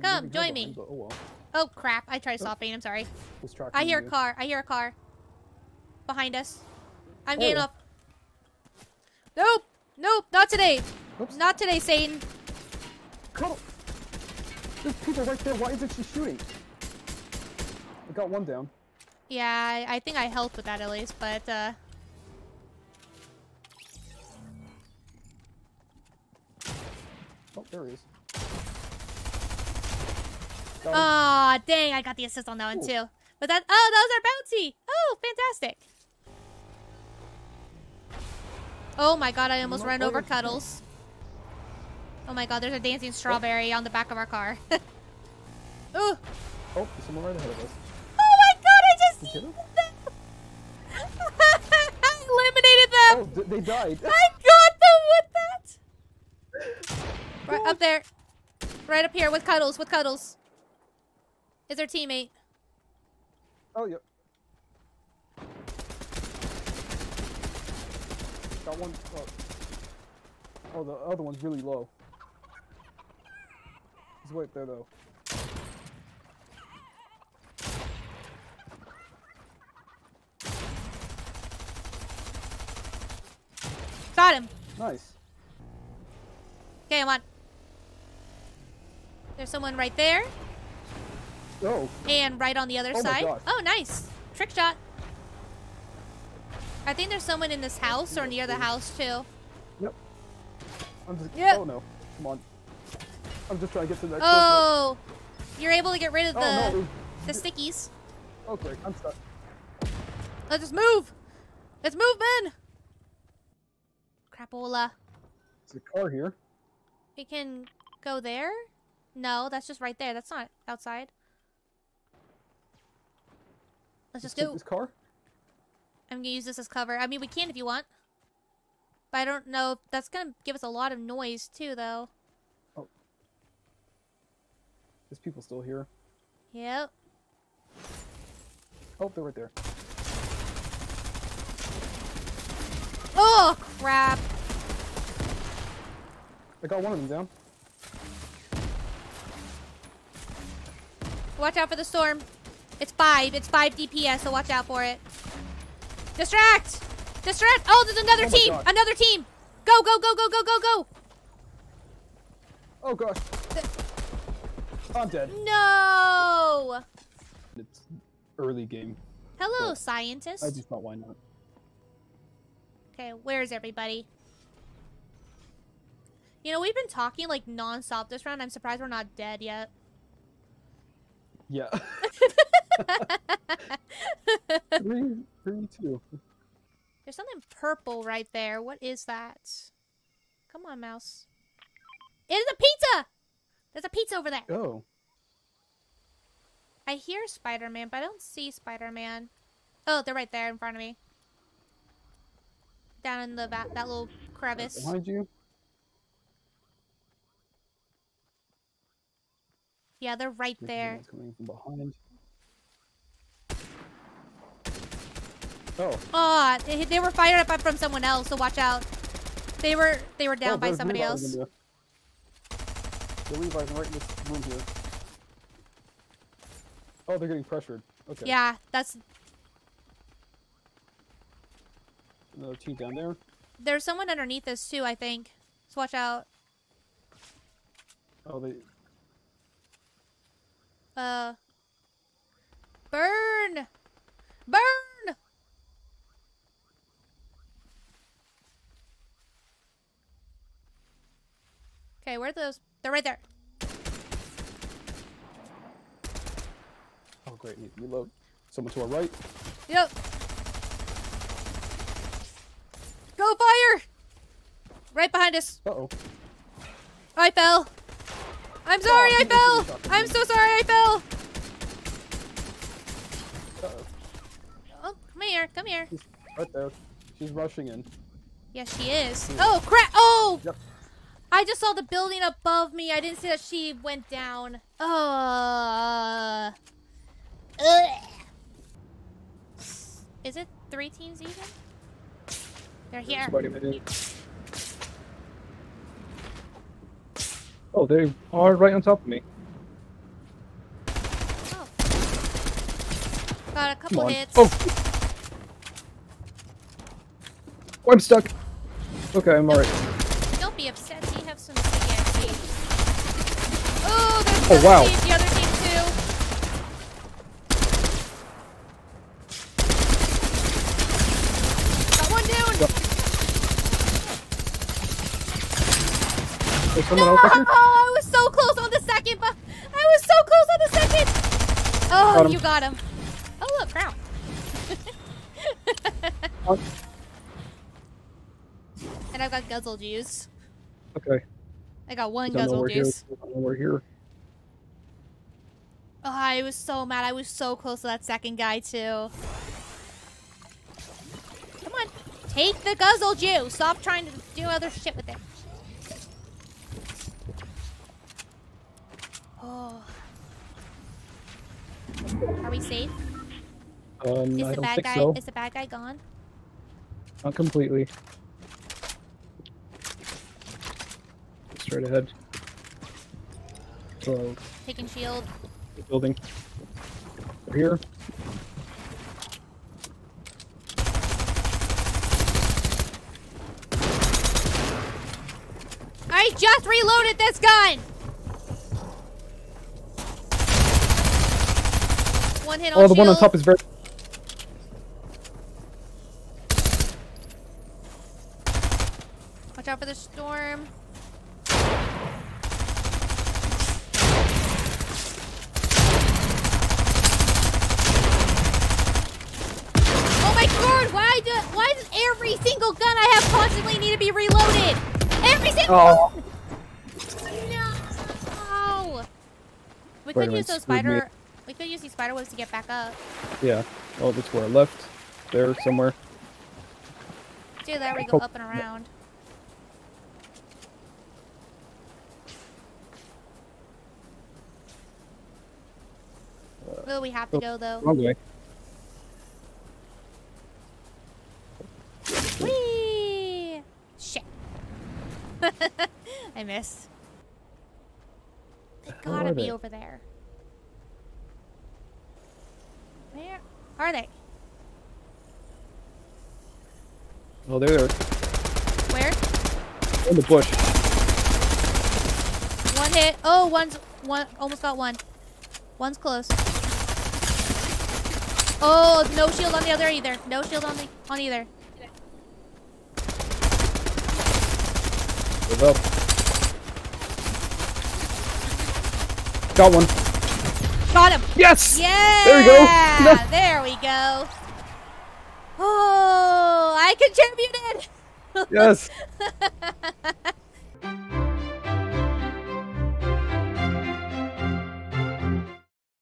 Come, join me. But, oh, well. Oh, crap. I tried to soft bait. I'm sorry. I hear a car. I hear a car. Behind us. I'm getting up. Nope. Nope. Not today. Oops. Not today, Satan. Cuddle. There's people right there. Why isn't she shooting? I got one down. Yeah, I think I helped with that at least, but, Oh, there he is. Aw, oh, dang, I got the assist on that one, too. But that... Oh, that was our bouncy! Oh, fantastic! Oh my god, I almost ran over Cuddles. Oh my god, there's a dancing strawberry on the back of our car. Ooh! Oh, there's someone right ahead of us. Oh my god, I just eliminated them! Oh, they died. I got them with that! Right up there. Right up here with Cuddles, Is their teammate. Oh, yep. Got one up. Oh, the other one's really low. He's right there, though. Got him. Nice. Okay, I'm on. There's someone right there. Oh. And right on the other side. Oh, nice. Trick shot. I think there's someone in this house or near the house, too. Yep. I'm just... Yep. Oh, no. Come on. I'm just trying to get to the next one. You're able to get rid of the, the stickies. Okay, I'm stuck. Let's just move. Let's move, man. Crapola. There's a car here. We can go there? No, that's just right there. That's not outside. Let's just do this car. I'm gonna use this as cover. I mean, we can if you want, but I don't know. That's gonna give us a lot of noise too, though. Oh, there's people still here. Yep. Oh, they're right there. Oh crap! I got one of them down. Watch out for the storm. It's 5. It's 5 DPS, so watch out for it. Distract! Distract! Oh, there's another team! God. Another team! Go, go, go, go, go, go, go! Oh, gosh. I'm dead. No! It's early game. Hello, scientist. I just thought, why not? Okay, where's everybody? You know, we've been talking, like, non-stop this round. I'm surprised we're not dead yet. Yeah. 3, 2. There's something purple right there. What is that? Come on, mouse. It is a pizza! There's a pizza over there. Oh. I hear Spider-Man, but I don't see Spider-Man. Oh, they're right there in front of me. Down in the that little crevice. Behind you? Yeah, they're right there. Coming from behind. Oh. Oh, they were fired up from someone else, so watch out. They were down by somebody else. The Levi's right in this room here. Oh, they're getting pressured. Okay. Yeah, that's another team down there. There's someone underneath us too, I think. So watch out. Oh, they. Burn! Burn! Okay, where are those? They're right there. Oh, great. Need to reload. Someone to our right. Yep. Go fire! Right behind us. Uh-oh. I fell. I'm sorry, I fell! I'm so sorry, I fell! Oh, come here, come here. She's right there. She's rushing in. Yes, she is. Oh, crap! Oh! Yep. I just saw the building above me. I didn't see that she went down. Oh. Is it 3 teams even? They're here. Oh, they are right on top of me. Got a couple hits. Oh, I'm stuck. Okay, I'm alright. Don't be upset. We have some CMP. Oh, there's team, the other team too. Got one down. There's someone else up here? Oh, I was so close on the second. Oh, got you got him. Oh, look, crown. And I've got Guzzle Juice. Okay. I got one Guzzle Juice. We're here. Oh, I was so mad. I was so close to that second guy, too. Come on. Take the Guzzle Juice. Stop trying to do other shit with it. Oh. Are we safe? Is the bad guy is the bad guy gone? Not completely. Straight ahead. So taking shield. Building. We're here. I just reloaded this gun. One hit on the shield. One on top is very. Watch out for the storm. Oh my god! Why does every single gun I have constantly need to be reloaded? Every single. Oh. No. We could use those spider. We could use these spider webs to get back up. Yeah. Oh, that's where I left. There, somewhere. Do that. We go up and around. Oh, we have to go though. Wrong way. Whee! Shit. I missed. They gotta be over there. Where are they? Oh, there they are. Where? In the bush. One hit. Oh, one's almost got one. One's close. Oh, no shield on the other either. No shield on the either. Got one. Got him! Yes! Yeah! There we go! No. There we go! Oh, I contributed! Yes!